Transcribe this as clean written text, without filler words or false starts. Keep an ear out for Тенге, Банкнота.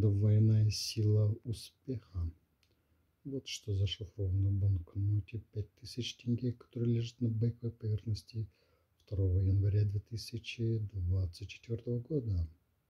Двойная сила успеха. Вот что зашифровано в банкноте 5000 тенге, которая лежит на бэковой поверхности 2 января 2024 года.